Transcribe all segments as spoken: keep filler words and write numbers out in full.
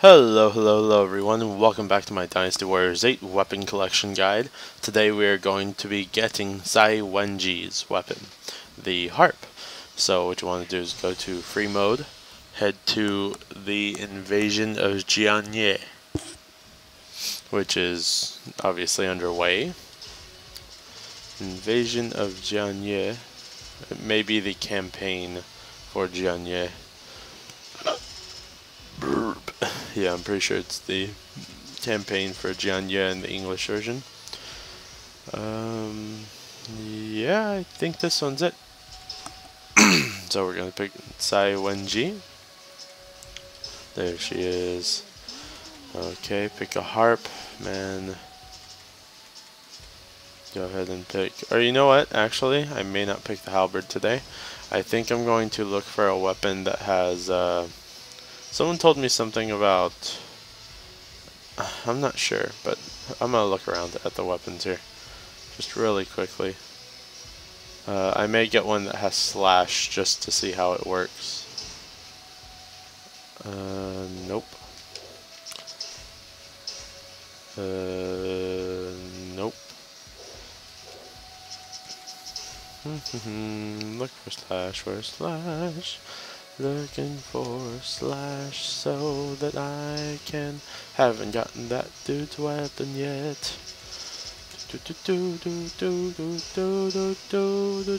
Hello, hello, hello everyone, welcome back to my Dynasty Warriors eight weapon collection guide. Today we are going to be getting Cai Wenji's weapon, the harp. So what you want to do is go to free mode, head to the Invasion of Jianye, which is obviously underway. Invasion of Jianye, it may be the campaign for Jianye. Yeah, I'm pretty sure it's the campaign for Jianye in the English version. Um, yeah, I think this one's it. So we're going to pick Cai Wenji. There she is. Okay, pick a harp, man. Go ahead and pick... Or you know what, actually, I may not pick the halberd today. I think I'm going to look for a weapon that has... Uh, Someone told me something about, I'm not sure, but I'm going to look around at the weapons here, just really quickly. Uh, I may get one that has slash just to see how it works. Uh, nope. Uh, nope. Look for slash, where's slash? Looking for slash so that I can. Haven't gotten that dude's weapon yet. Do do do do do do do do do do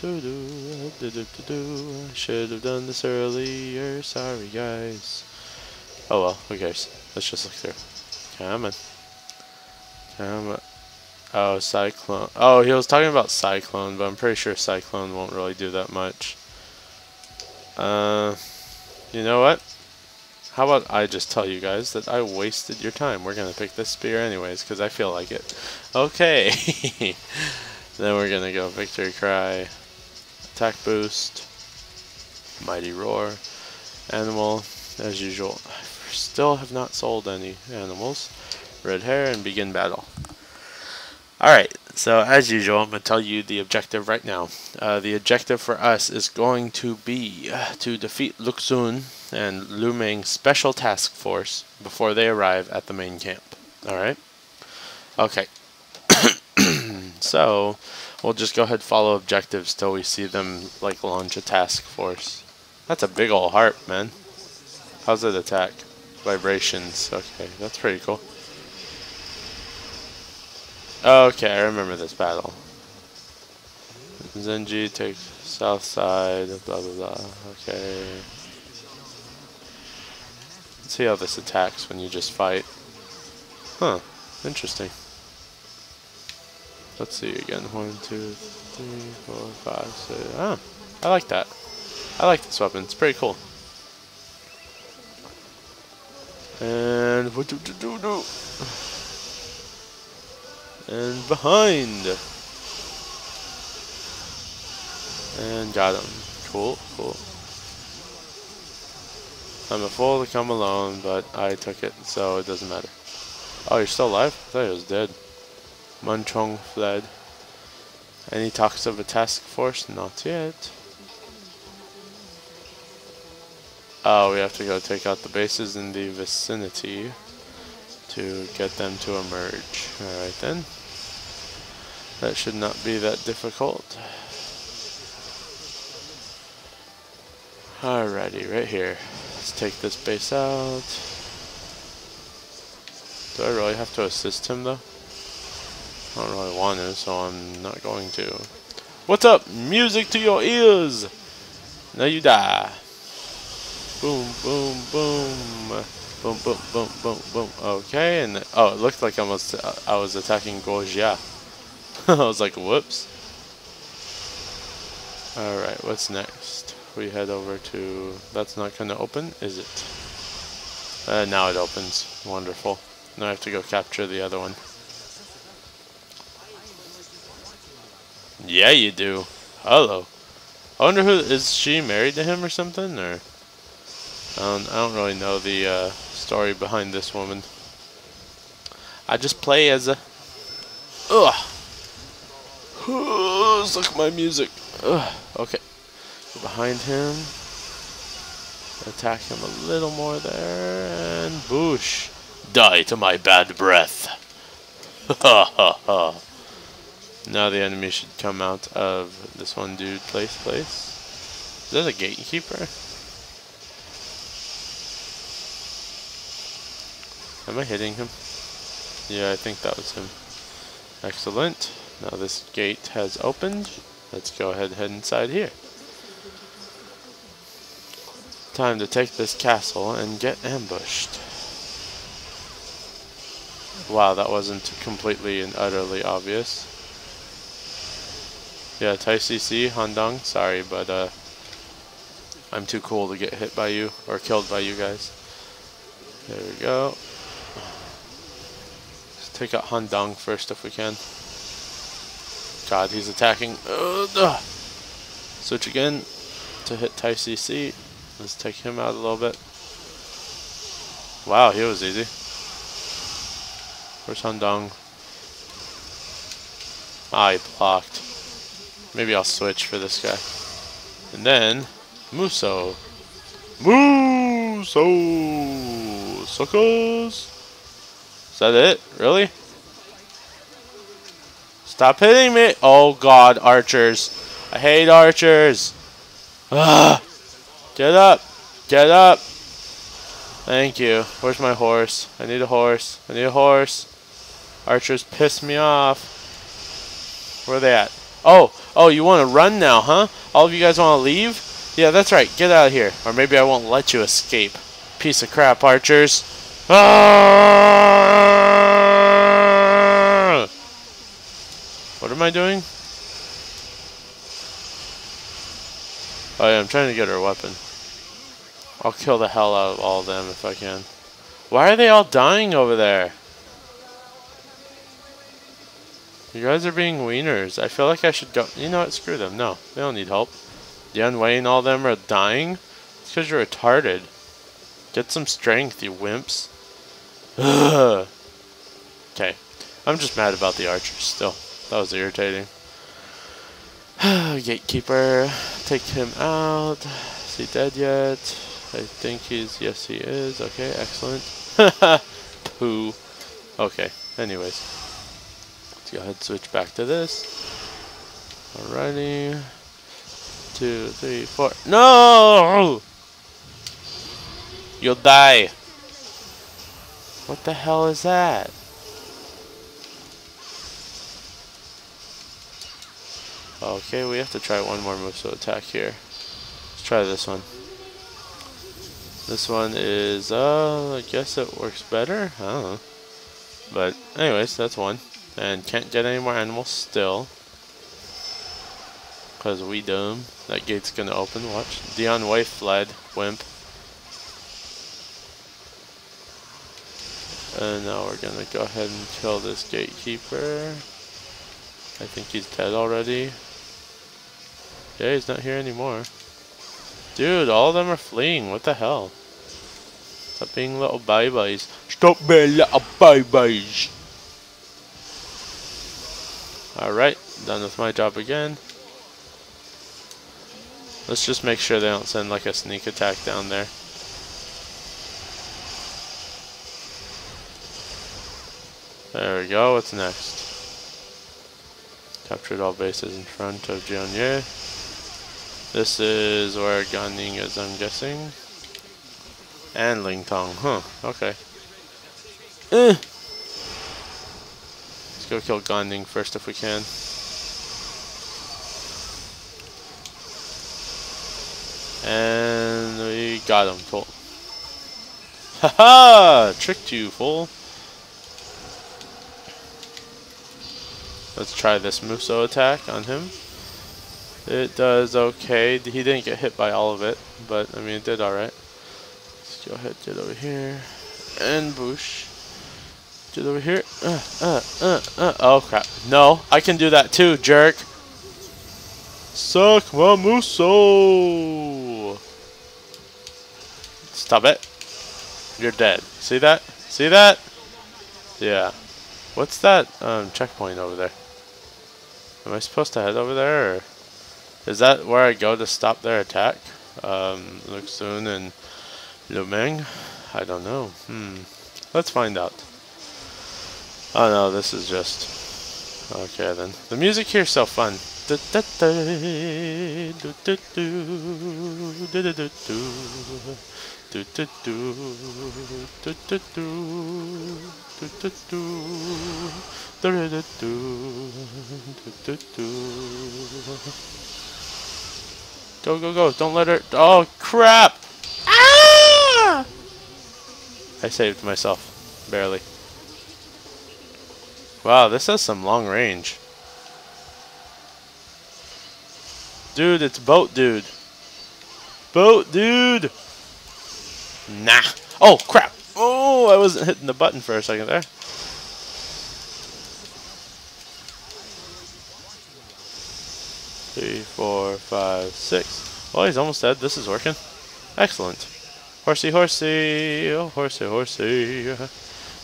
do do do do. I should have done this earlier. Sorry, guys. Oh well, who cares? Let's just look through. Come on, come on. Oh, Cyclone. Oh, he was talking about Cyclone, but I'm pretty sure Cyclone won't really do that much. Uh, you know what? How about I just tell you guys that I wasted your time. We're gonna pick this spear anyways, because I feel like it. Okay. Then we're gonna go Victory Cry, Attack Boost, Mighty Roar, Animal, as usual. I still have not sold any animals. Red Hair, and begin battle. Alright, so as usual, I'm going to tell you the objective right now. Uh, the objective for us is going to be to defeat Luxun and Lu Meng's special task force before they arrive at the main camp. Alright? Okay. So, we'll just go ahead and follow objectives till we see them, like, launch a task force. That's a big ol' harp, man. How's it attack? Vibrations. Okay, that's pretty cool. Okay, I remember this battle. Zenji takes south side, blah blah blah. Okay. Let's see how this attacks when you just fight. Huh, interesting. Let's see again. One, two, three, four, five, six. Ah, I like that. I like this weapon, it's pretty cool. And what do do do do? And behind! And got him. Cool, cool. I'm a fool to come alone, but I took it, so it doesn't matter. Oh, you're still alive? I thought he was dead. Munchong fled. Any talks of a task force? Not yet. Oh, we have to go take out the bases in the vicinity to get them to emerge. Alright then. That should not be that difficult. Alrighty, right here. Let's take this base out. Do I really have to assist him though? I don't really want to, so I'm not going to. What's up? Music to your ears! Now you die. Boom, boom, boom. Boom, boom, boom, boom, boom. Okay, and... Oh, it looked like I was, I was attacking Guo Jia. I was like, whoops. Alright, what's next? We head over to... That's not going to open, is it? Uh, now it opens. Wonderful. Now I have to go capture the other one. Yeah, you do. Hello. I wonder who... Is she married to him or something, or... I don't, I don't really know the uh, story behind this woman. I just play as a... Ugh! Suck my music! Ugh! Okay. Go behind him. Attack him a little more there, and boosh! Die to my bad breath! Ha ha ha! Now the enemy should come out of this one dude place place. Is that a gatekeeper? Am I hitting him? Yeah, I think that was him. Excellent. Now this gate has opened. Let's go ahead and head inside here. Time to take this castle and get ambushed. Wow, that wasn't completely and utterly obvious. Yeah, Taishi Ci, Han Dang, sorry, but uh, I'm too cool to get hit by you, or killed by you guys. There we go. Let's take out Han Dang first if we can. God, he's attacking. Ugh. Switch again to hit Taishi Ci. Let's take him out a little bit. Wow, he was easy. Where's Han Dang? Ah, he blocked. Maybe I'll switch for this guy. And then, Muso. Muso! Suckers! Is that it? Really? Stop hitting me! Oh god, archers. I hate archers. Ugh! Get up! Get up! Thank you. Where's my horse? I need a horse. I need a horse. Archers piss me off. Where are they at? Oh! Oh, you want to run now, huh? All of you guys want to leave? Yeah, that's right. Get out of here. Or maybe I won't let you escape. Piece of crap, archers. Ah! What am I doing? Oh yeah, I'm trying to get her weapon. I'll kill the hell out of all of them if I can. Why are they all dying over there? You guys are being wieners. I feel like I should go... You know what? Screw them. No. They don't need help. Yan Wei and all of them are dying? It's because you're retarded. Get some strength, you wimps. Ugh. Okay. I'm just mad about the archers still. That was irritating. Gatekeeper, take him out. Is he dead yet? I think he's, yes he is. Okay, excellent. Poo. Okay, anyways. Let's go ahead and switch back to this. Alrighty. Two, three, four. No! You'll die. What the hell is that? Okay, we have to try one more move, so attack here. Let's try this one. This one is, uh, I guess it works better? I don't know. But, anyways, that's one. And can't get any more animals still. Because we dumb. That gate's gonna open, watch. Dian Wei fled, wimp. And now we're gonna go ahead and kill this gatekeeper. I think he's dead already. Yeah, he's not here anymore. Dude, all of them are fleeing. What the hell? Stop being little bye-byes. Stop being little bye-byes. Alright, done with my job again. Let's just make sure they don't send like a sneak attack down there. There we go, what's next? Captured all bases in front of Jianye. This is where Gan Ning is, I'm guessing. And Ling Tong, huh? Okay. Uh. Let's go kill Gan Ning first if we can. And we got him, fool. Haha! Tricked you, fool. Let's try this Muso attack on him. It does okay. He didn't get hit by all of it, but I mean it did alright. Let's go ahead, get over here. And boosh. Get over here. Uh, uh, uh, uh. Oh crap. No, I can do that too, jerk. Suck my Muso. Stop it. You're dead. See that? See that? Yeah. What's that um, checkpoint over there? Am I supposed to head over there? Or is that where I go to stop their attack? um, Luxun and Lu Meng? I don't know. Hmm. Let's find out. Oh no, this is just... Okay then. The music here is so fun. Go, go, go. Don't let her... Oh, crap! Ah! I saved myself. Barely. Wow, this has some long range. Dude, it's boat dude. Boat dude! Nah. Oh, crap! Oh, I wasn't hitting the button for a second there. Three, four, five, six. Oh, he's almost dead. This is working. Excellent. Horsey, horsey. Oh, horsey, horsey.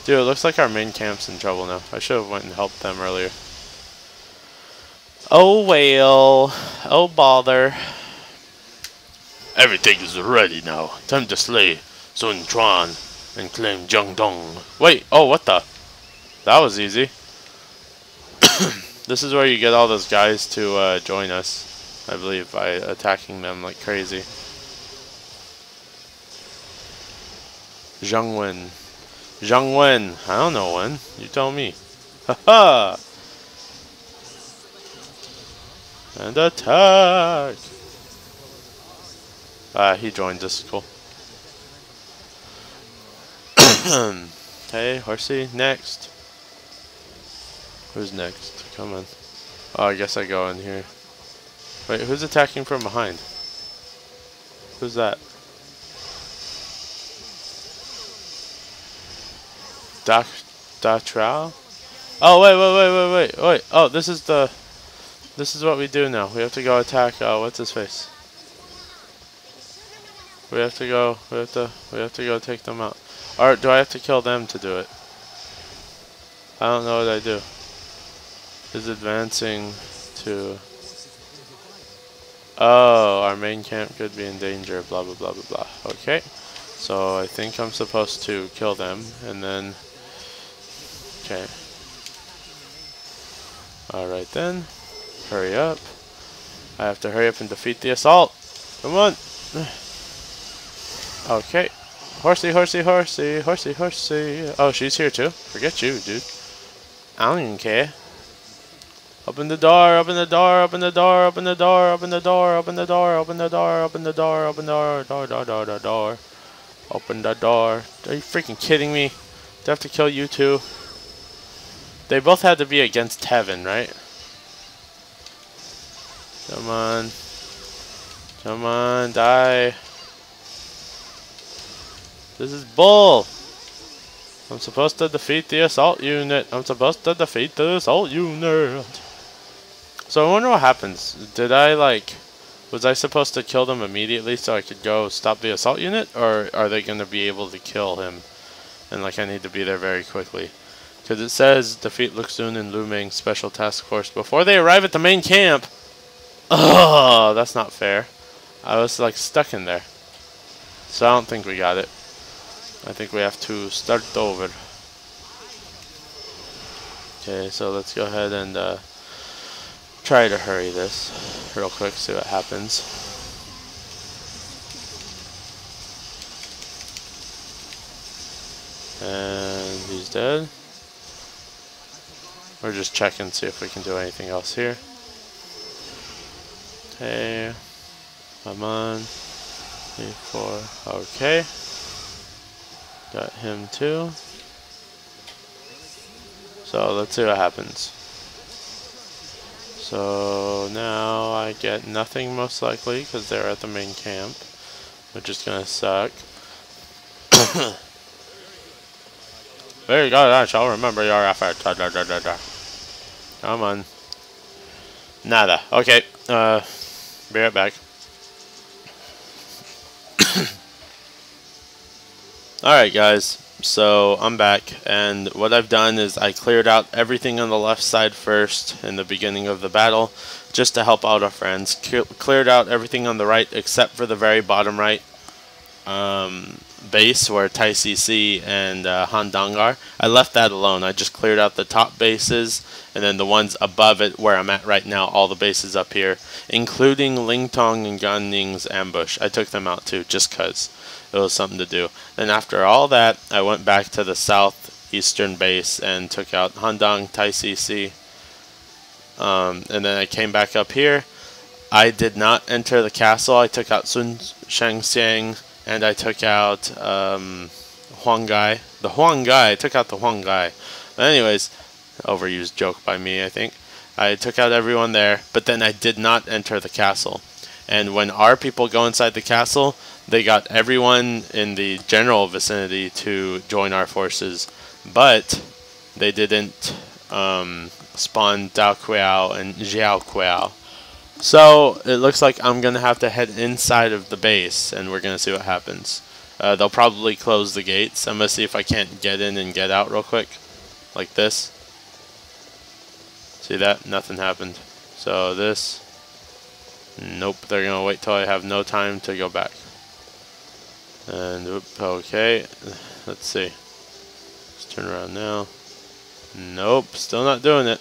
Dude, it looks like our main camp's in trouble now. I should have went and helped them earlier. Oh, well. Oh, bother. Everything is ready now. Time to slay Sun Quan and claim Jiangdong. Wait. Oh, what the? That was easy. This is where you get all those guys to uh, join us, I believe, by attacking them like crazy. Zhang Wen. Zhang Wen. I don't know when. You tell me. Haha! And attack! Ah, uh, he joined us. Cool. Hey, horsey. Next. Who's next? Come on. Oh, I guess I go in here. Wait, who's attacking from behind? Who's that? Da Daqiao? Oh, wait, wait, wait, wait, wait, wait. Oh, this is the... This is what we do now. We have to go attack... Oh, what's his face? We have to go... We have to... We have to go take them out. Or do I have to kill them to do it? I don't know what I do. Is advancing to... Oh, our main camp could be in danger, blah, blah, blah, blah, blah. Okay. So I think I'm supposed to kill them, and then... Okay. Alright then. Hurry up. I have to hurry up and defeat the assault. Come on! Okay. Horsey, horsey, horsey, horsey, horsey. Oh, she's here too? Forget you, dude. I don't even care. Open the door, open the door, open the door, open the door, open the door, open the door, open the door, open the door, open the door, door, door, door, door, door. Open the door. Are you freaking kidding me? Do I have to kill you two? They both had to be against heaven, right? Come on. Come on, die. This is bull. I'm supposed to defeat the assault unit. I'm supposed to defeat the assault unit. So I wonder what happens. Did I, like... Was I supposed to kill them immediately so I could go stop the assault unit? Or are they going to be able to kill him? And, like, I need to be there very quickly. Because it says, defeat Luxun and Lu Meng's special task force before they arrive at the main camp. Oh, that's not fair. I was, like, stuck in there. So I don't think we got it. I think we have to start over. Okay, so let's go ahead and uh, try to hurry this real quick, see what happens. And he's dead. We're just checking, see if we can do anything else here. Okay, come on. Three, four, okay. Got him too. So let's see what happens. So now I get nothing most likely because they're at the main camp, which is gonna suck. Very good, I shall remember your effort. Come on. Nada. Okay. Uh, be right back. Alright guys, So I'm back, and what I've done is I cleared out everything on the left side first in the beginning of the battle just to help out our friends. Cle cleared out everything on the right except for the very bottom right um, base where Taishi Ci and uh, Han Dang are. I left that alone. I just cleared out the top bases and then the ones above it where I'm at right now, all the bases up here, including Ling Tong and Gan Ning's ambush. I took them out too just because it was something to do. Then after all that, I went back to the southeastern base and took out Han Dang, Taishi Ci. Um, and then I came back up here. I did not enter the castle. I took out Sun Shangxiang, and I took out um, Huang Gai. The Huang Gai. I took out the Huang Gai. But anyways, overused joke by me, I think. I took out everyone there, but then I did not enter the castle. And when our people go inside the castle, they got everyone in the general vicinity to join our forces, but they didn't um, spawn Daqiao and Xiaoqiao. So it looks like I'm going to have to head inside of the base, and we're going to see what happens. Uh, they'll probably close the gates. I'm going to see if I can't get in and get out real quick, like this. See that? Nothing happened. So this... Nope, they're going to wait till I have no time to go back. And, oop, okay, let's see. Let's turn around now. Nope, still not doing it.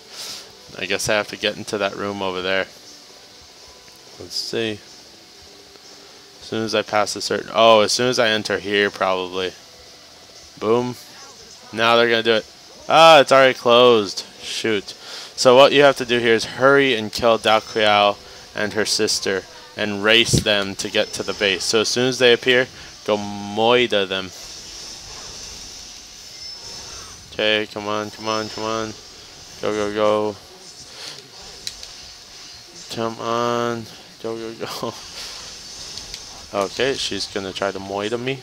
I guess I have to get into that room over there. Let's see. As soon as I pass a certain... Oh, as soon as I enter here, probably. Boom. Now they're going to do it. Ah, it's already closed. Shoot. So what you have to do here is hurry and kill Daqiao and her sister and race them to get to the base. So as soon as they appear, go moida them. Okay, come on, come on, come on. Go, go, go. Come on. Go, go, go. Okay, she's going to try to moida me.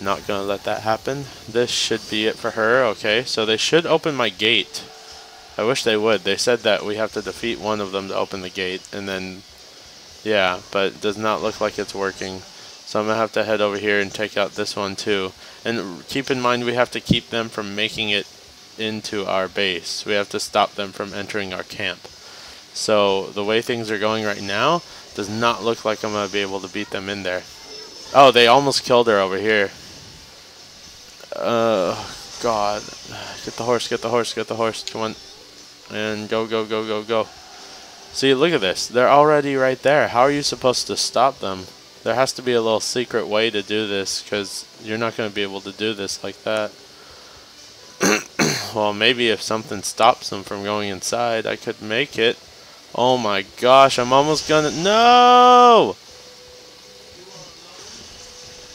Not going to let that happen. This should be it for her. Okay, so they should open my gate. I wish they would. They said that we have to defeat one of them to open the gate, and then, yeah, but it does not look like it's working. So I'm going to have to head over here and take out this one too. And keep in mind, we have to keep them from making it into our base. We have to stop them from entering our camp. So the way things are going right now, does not look like I'm going to be able to beat them in there. Oh, they almost killed her over here. Oh, God. Get the horse, get the horse, get the horse. Come on. And go, go, go, go, go. See, look at this. They're already right there. How are you supposed to stop them? There has to be a little secret way to do this, because you're not going to be able to do this like that. Well, maybe if something stops them from going inside, I could make it. Oh my gosh, I'm almost gonna... No!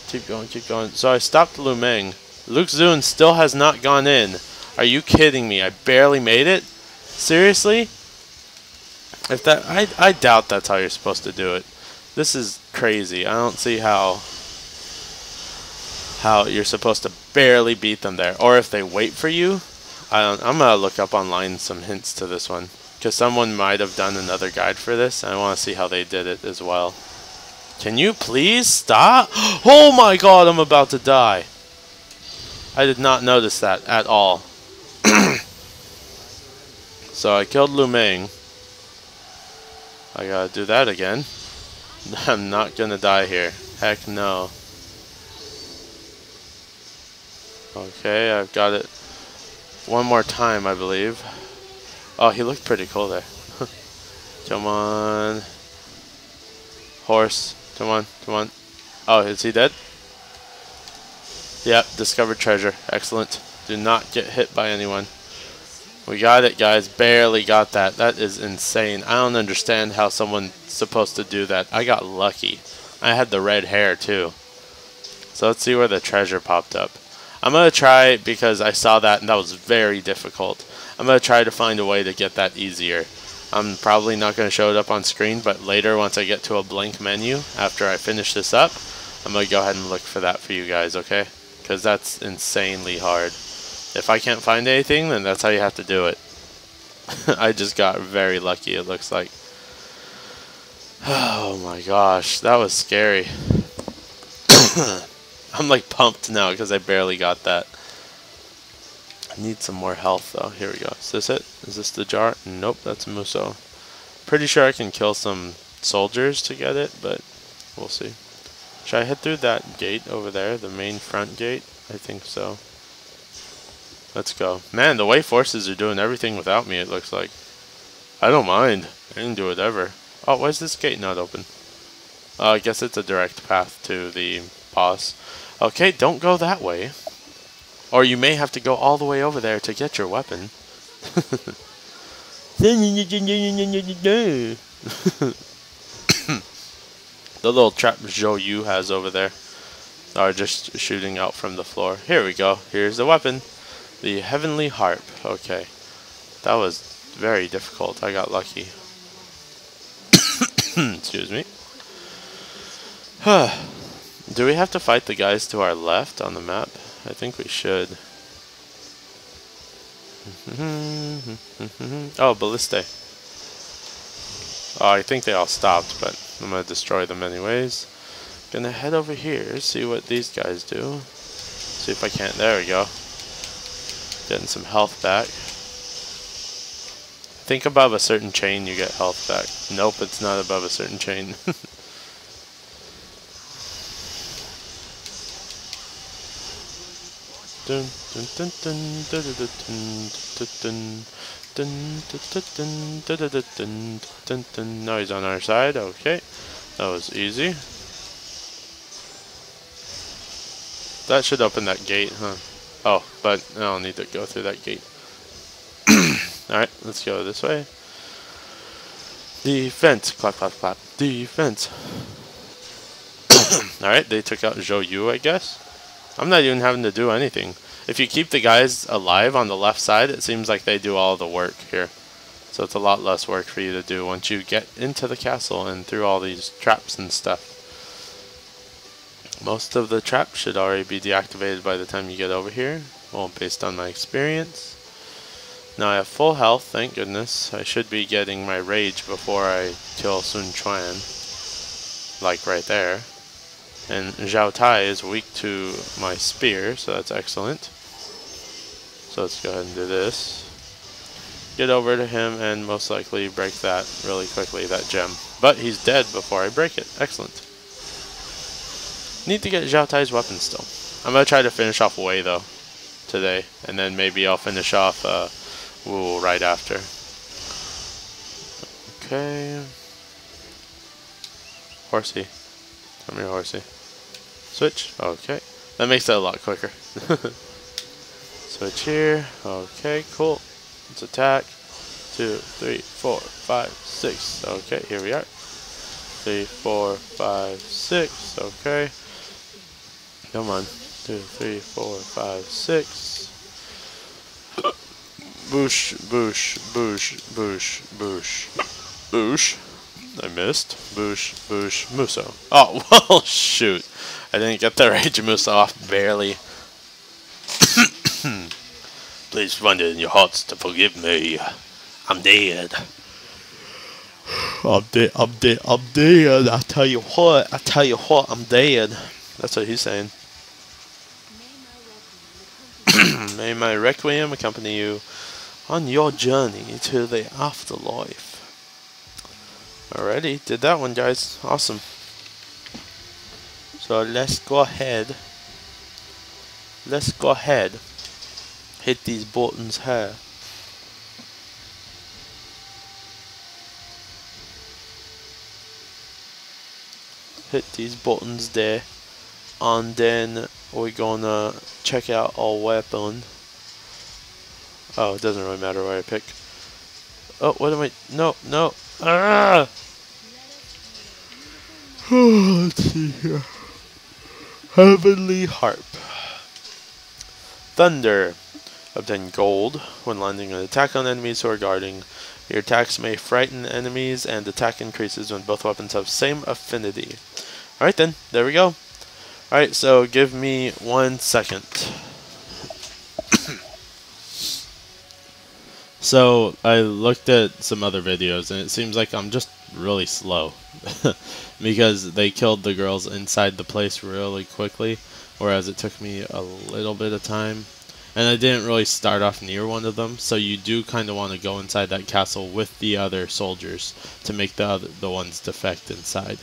Keep going, keep going. So I stopped Lu Meng. Luxun still has not gone in. Are you kidding me? I barely made it? Seriously? If that, I, I doubt that's how you're supposed to do it. This is crazy. I don't see how how you're supposed to barely beat them there. Or if they wait for you. I don't, I'm going to look up online some hints to this one, because someone might have done another guide for this. I want to see how they did it as well. Can you please stop? Oh my god, I'm about to die. I did not notice that at all. So I killed Lu Meng. I gotta do that again. I'm not gonna die here. Heck no. Okay, I've got it one more time, I believe. Oh, he looked pretty cool there. Come on. Horse. Come on, come on. Oh, is he dead? Yep, discovered treasure. Excellent. Do not get hit by anyone. We got it, guys. Barely got that. That is insane. I don't understand how someone's supposed to do that. I got lucky. I had the red hair, too. So let's see where the treasure popped up. I'm going to try, because I saw that, and that was very difficult. I'm going to try to find a way to get that easier. I'm probably not going to show it up on screen, but later, once I get to a blank menu, after I finish this up, I'm going to go ahead and look for that for you guys, okay? Because that's insanely hard. If I can't find anything, then that's how you have to do it. I just got very lucky, it looks like. Oh my gosh, that was scary. I'm like pumped now because I barely got that. I need some more health though. Here we go. Is this it? Is this the jar? Nope, that's Musou. Pretty sure I can kill some soldiers to get it, but we'll see. Should I head through that gate over there? The main front gate? I think so. Let's go. Man, the Wei forces are doing everything without me, it looks like. I don't mind. I can do whatever. Oh, why is this gate not open? Uh, I guess it's a direct path to the boss. Okay, don't go that way. Or you may have to go all the way over there to get your weapon. The little trap Zhou Yu has over there are just shooting out from the floor. Here we go. Here's the weapon. The Heavenly Harp. Okay. That was very difficult. I got lucky. Excuse me. Do we have to fight the guys to our left on the map? I think we should. Oh, Balliste. Oh, I think they all stopped, but I'm going to destroy them anyways. Going to head over here, see what these guys do. See if I can't. There we go. Getting some health back. Think above a certain chain you get health back. Nope, it's not above a certain chain. Dun, dun, dun, dun, dun, dun, dun, dun, dun. Dun, dun, dun, dun, dun, dun, dun, dun. Now he's on our side. Okay, that was easy. That should open that gate, huh? Oh, but I don't need to go through that gate. Alright, let's go this way. Defense. Clap, clap, clap. Defense. Alright, they took out Zhou Yu, I guess. I'm not even having to do anything. If you keep the guys alive on the left side, it seems like they do all the work here. So it's a lot less work for you to do once you get into the castle and through all these traps and stuff. Most of the traps should already be deactivated by the time you get over here. Well, based on my experience. Now I have full health, thank goodness. I should be getting my rage before I kill Sun Quan. Like right there. And Zhao Tai is weak to my spear, so that's excellent. So let's go ahead and do this. Get over to him and most likely break that really quickly, that gem. But he's dead before I break it. Excellent. Need to get Zhao Tai's weapon still. I'm going to try to finish off Wei, though, today. And then maybe I'll finish off uh, Wu right after. Okay. Horsey. Come here, horsey. Switch. Okay. That makes that a lot quicker. Switch here. Okay, cool. Let's attack. Two, three, four, five, six. Okay, here we are. Three, four, five, six. Okay. Come on. Two, three, four, five, six. Boosh, boosh, boosh, boosh, boosh. Boosh. I missed. Boosh, boosh, Musou. Oh, well, shoot. I didn't get the Rage Musou off, barely. Please find it in your hearts to forgive me. I'm dead. I'm dead, I'm dead, I'm dead. I tell you what, I tell you what, I'm dead. That's what he's saying. May my requiem accompany you on your journey to the afterlife. Alrighty, did that one, guys. Awesome. So let's go ahead. Let's go ahead. Hit these buttons here. Hit these buttons there. And then we're gonna check out our weapon. Oh, it doesn't really matter where I pick. Oh, what am I? No, no. Ah! Oh, let's see here. Heavenly Harp. Thunder. Obtain gold when landing an attack on enemies who are guarding. Your attacks may frighten enemies, and attack increases when both weapons have same affinity. Alright then, there we go. Alright, so give me one second. So I looked at some other videos, and it seems like I'm just really slow because they killed the girls inside the place really quickly, whereas it took me a little bit of time. And I didn't really start off near one of them, so you do kind of want to go inside that castle with the other soldiers to make the other, the ones defect inside.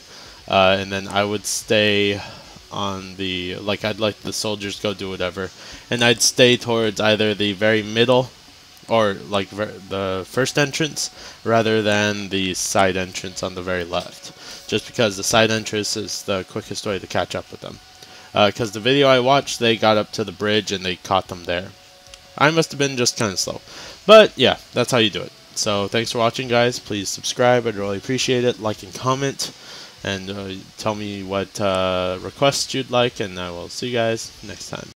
Uh, and then I would stay on the, like, I'd let the soldiers go do whatever, and I'd stay towards either the very middle or like ver the first entrance rather than the side entrance on the very left, just because the side entrance is the quickest way to catch up with them. Because uh, the video I watched, they got up to the bridge and they caught them there. I must have been just kind of slow. But yeah, that's how you do it. So thanks for watching, guys. Please subscribe. I'd really appreciate it. Like and comment. And uh, tell me what uh, requests you'd like. And I will see you guys next time.